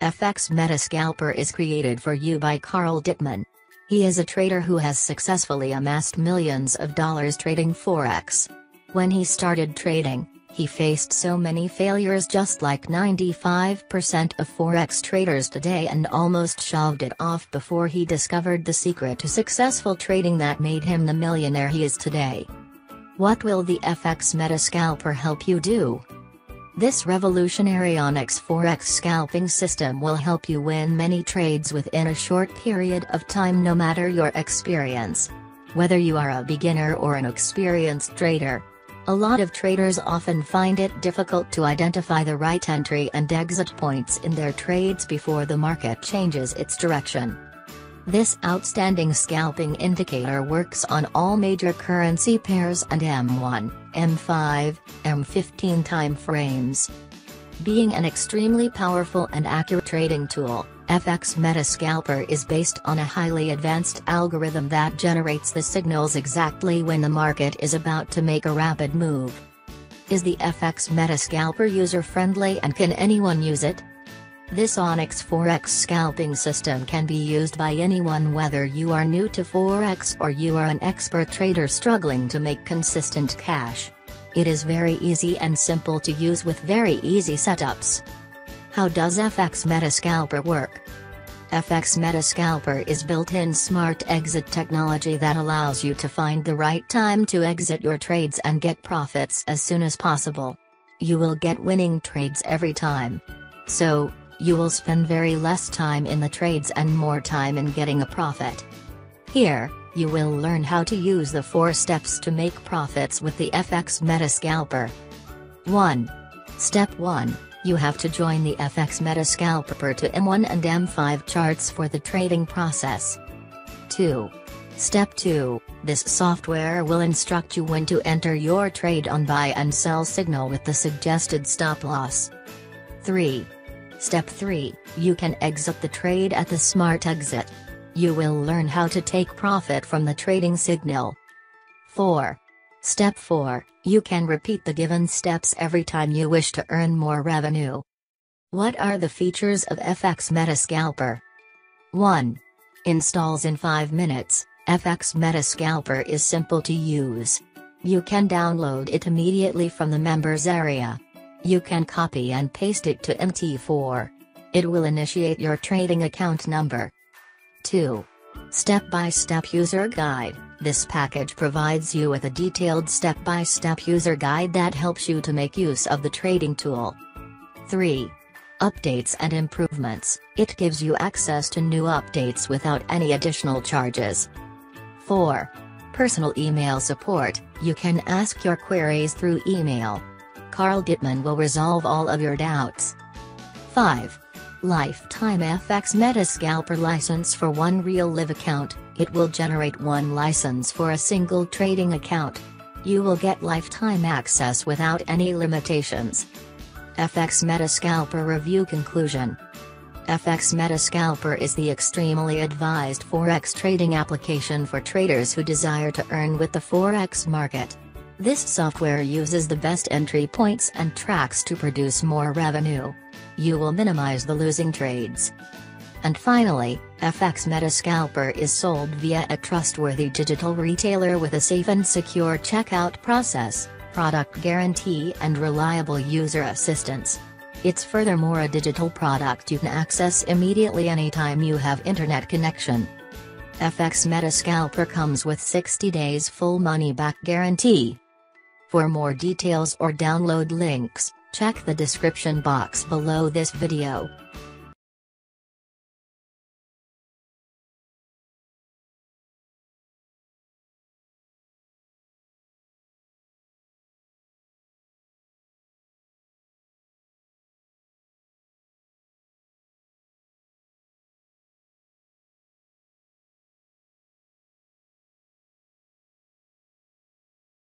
FX Meta Scalper is created for you by Karl Dittmann. He is a trader who has successfully amassed millions of dollars trading Forex. When he started trading, he faced so many failures, just like 95% of Forex traders today, and almost shoved it off before he discovered the secret to successful trading that made him the millionaire he is today. What will the FX Meta Scalper help you do? This revolutionary Onyx Forex scalping system will help you win many trades within a short period of time, no matter your experience. Whether you are a beginner or an experienced trader, a lot of traders often find it difficult to identify the right entry and exit points in their trades before the market changes its direction. This outstanding scalping indicator works on all major currency pairs and M1, M5, M15 time frames. Being an extremely powerful and accurate trading tool, FX Meta Scalper is based on a highly advanced algorithm that generates the signals exactly when the market is about to make a rapid move. Is the FX Meta Scalper user-friendly, and can anyone use it? This Onyx Forex scalping system can be used by anyone, whether you are new to Forex or you are an expert trader struggling to make consistent cash. It is very easy and simple to use with very easy setups. How does FX Meta Scalper work? FX Meta Scalper is built-in smart exit technology that allows you to find the right time to exit your trades and get profits as soon as possible. You will get winning trades every time. So, you will spend very less time in the trades and more time in getting a profit. Here, you will learn how to use the 4 steps to make profits with the FX Meta Scalper. 1. Step 1. You have to join the FX Meta Scalper to M1 and M5 charts for the trading process. 2. Step 2, this software will instruct you when to enter your trade on buy and sell signal with the suggested stop loss. 3. Step 3, you can exit the trade at the smart exit. You will learn how to take profit from the trading signal. 4. Step 4, you can repeat the given steps every time you wish to earn more revenue. What are the features of FX Meta Scalper? 1. Installs in 5 minutes. FX Meta Scalper is simple to use. You can download it immediately from the members area. You can copy and paste it to MT4. It will initiate your trading account number. 2. Step-by-step user guide. This package provides you with a detailed step-by-step user guide that helps you to make use of the trading tool. 3. Updates and improvements. It gives you access to new updates without any additional charges. 4. Personal email support. You can ask your queries through email. Karl Dittmann will resolve all of your doubts. 5. Lifetime FX Meta Scalper license for 1 real live account. It will generate 1 license for a single trading account. You will get lifetime access without any limitations. FX Meta Scalper review conclusion. FX Meta Scalper is the extremely advised Forex trading application for traders who desire to earn with the Forex market. This software uses the best entry points and tracks to produce more revenue. You will minimize the losing trades. And finally, FX Meta Scalper is sold via a trustworthy digital retailer with a safe and secure checkout process, product guarantee, and reliable user assistance. It's furthermore a digital product you can access immediately anytime you have internet connection. FX Meta Scalper comes with 60 days full money-back guarantee. For more details or download links, check the description box below this video.